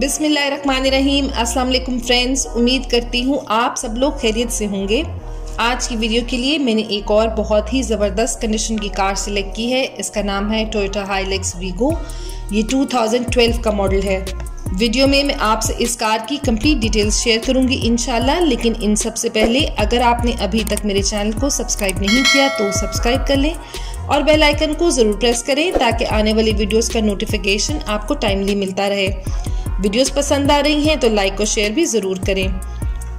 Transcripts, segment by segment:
बिस्मिल्लाहिर्रहमानिर्रहीम। अस्सलाम वालेकुम फ्रेंड्स, उम्मीद करती हूँ आप सब लोग खैरियत से होंगे। आज की वीडियो के लिए मैंने एक और बहुत ही ज़बरदस्त कंडीशन की कार सेलेक्ट की है। इसका नाम है टोयोटा हाइलक्स वीगो। ये 2012 का मॉडल है। वीडियो में मैं आपसे इस कार की कंप्लीट डिटेल्स शेयर करूंगी इंशाल्लाह, लेकिन इन सबसे पहले अगर आपने अभी तक मेरे चैनल को सब्सक्राइब नहीं किया तो सब्सक्राइब कर लें और बेल आइकन को ज़रूर प्रेस करें ताकि आने वाली वीडियोस का नोटिफिकेशन आपको टाइमली मिलता रहे। वीडियोस पसंद आ रही हैं तो लाइक और शेयर भी ज़रूर करें।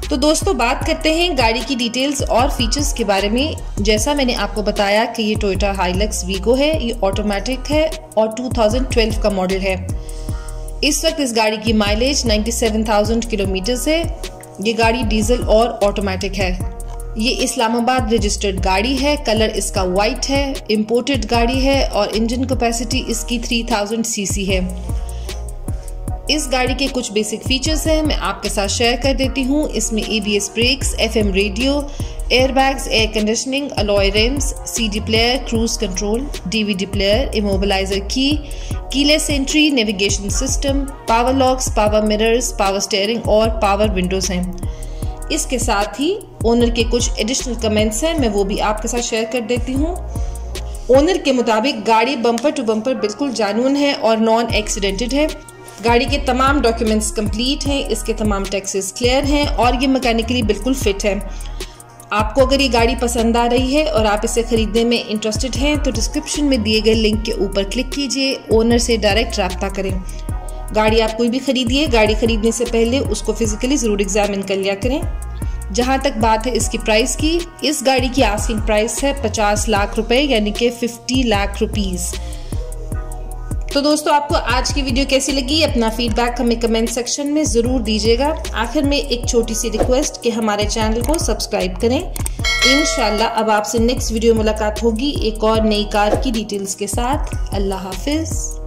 तो दोस्तों, बात करते हैं गाड़ी की डिटेल्स और फीचर्स के बारे में। जैसा मैंने आपको बताया कि ये टोयोटा हाइलक्स वीगो है, ये ऑटोमेटिक है और 2012 का मॉडल है। इस वक्त इस गाड़ी की माइलेज 97,000 किलोमीटर्स है। ये गाड़ी डीजल और ऑटोमेटिक है। ये इस्लामाबाद रजिस्टर्ड गाड़ी है। कलर इसका वाइट है। इंपोर्टेड गाड़ी है और इंजन कैपेसिटी इसकी 3000 सीसी है। इस गाड़ी के कुछ बेसिक फीचर्स हैं, मैं आपके साथ शेयर कर देती हूँ। इसमें ABS brakes, FM radio, airbags, air conditioning, alloy rims, CD player, cruise control, DVD player, immobiliser key, keyless entry, navigation system, power locks, power mirrors, power steering और पावर विंडोज़ हैं। इसके साथ ही ओनर के कुछ एडिशनल कमेंट्स हैं, मैं वो भी आपके साथ शेयर कर देती हूँ। ओनर के मुताबिक गाड़ी बम्पर टू बम्पर बिल्कुल जानून है और नॉन एक्सीडेंटेड है। गाड़ी के तमाम डॉक्यूमेंट्स कंप्लीट हैं, इसके तमाम टैक्सेस क्लियर हैं और ये मैकेनिकली बिल्कुल फिट है। आपको अगर ये गाड़ी पसंद आ रही है और आप इसे ख़रीदने में इंटरेस्टेड हैं तो डिस्क्रिप्शन में दिए गए लिंक के ऊपर क्लिक कीजिए, ओनर से डायरेक्ट रब्ता करें। गाड़ी आप कोई भी ख़रीदिए, गाड़ी ख़रीदने से पहले उसको फिज़िकली ज़रूर एग्जामिन कर लिया करें। जहाँ तक बात है इसकी प्राइस की, इस गाड़ी की आस्किंग प्राइस है 50 लाख रुपये, यानी कि 50 लाख रुपीज़। तो दोस्तों, आपको आज की वीडियो कैसी लगी, अपना फीडबैक हमें कमेंट सेक्शन में ज़रूर दीजिएगा। आखिर में एक छोटी सी रिक्वेस्ट कि हमारे चैनल को सब्सक्राइब करें। इंशाल्लाह अब आपसे नेक्स्ट वीडियो मुलाकात होगी एक और नई कार की डिटेल्स के साथ। अल्लाह हाफिज़।